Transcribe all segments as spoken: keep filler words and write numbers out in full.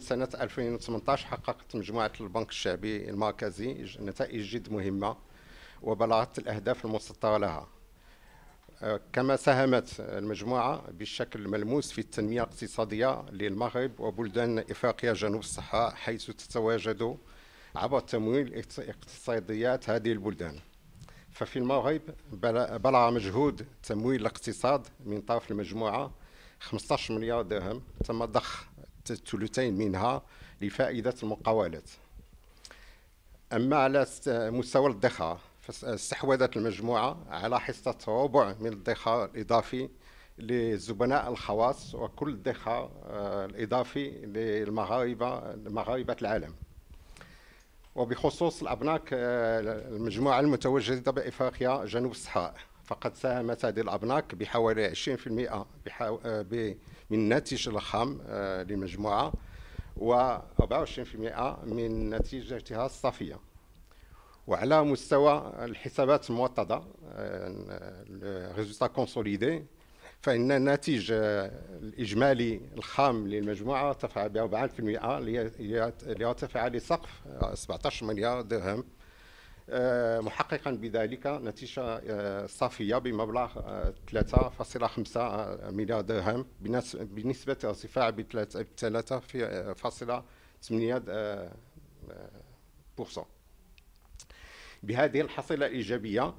من سنة ألفين وثمانطاش حققت مجموعة البنك الشعبي المركزي نتائج جد مهمة وبلغت الأهداف المستطرة لها، كما ساهمت المجموعة بشكل ملموس في التنمية الاقتصادية للمغرب وبلدان إفريقيا جنوب الصحراء، حيث تتواجد عبر تمويل اقتصاديات هذه البلدان. ففي المغرب بلغ مجهود تمويل الاقتصاد من طرف المجموعة خمسطاش مليار درهم، تم ضخ ثلثين منها لفائدة المقاولات. أما على مستوى الادخار، استحوذت المجموعة على حصة ربع من الادخار الإضافي للزبناء الخواص وكل الادخار الإضافي للمغاربة مغاربة العالم. وبخصوص الأبناك المجموعة المتواجدة بإفريقيا جنوب الصحراء، فقد ساهمت هذه الأبناك بحوالي عشرين بالمئة من ناتج الخام للمجموعة و أربعة وعشرين بالمئة من نتيجتها الصافية. وعلى مستوى الحسابات الموطدة فإن الناتج الإجمالي الخام للمجموعة ارتفع ب أربعين بالمئة ليرتفع لسقف سبعطاش مليار درهم، محققا بذلك نتيجة صافية بمبلغ ثلاثة فاصلة خمسة مليار درهم بنسبة ارتفاع ب ثلاثة فاصلة ثمانية بالمئة. بهذه الحصيلة الإيجابية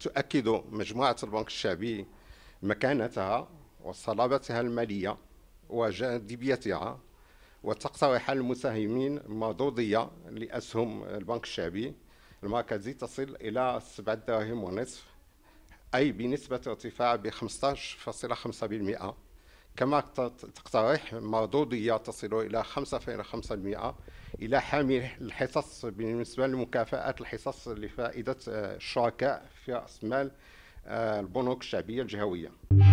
تؤكد مجموعة البنك الشعبي مكانتها وصلابتها المالية وجاذبيتها، وتقترح المساهمين مردودية لأسهم البنك الشعبي المركزي تصل إلى سبعة دراهم ونصف، أي بنسبة ارتفاع ب خمسطاش فاصلة خمسة بالمئة، كما تقترح مردودية تصل إلى خمسة فاصلة خمسة بالمئة إلى حامل الحصص بالنسبة لمكافأة الحصص لفائدة الشركاء في رأس مال البنوك الشعبية الجهوية.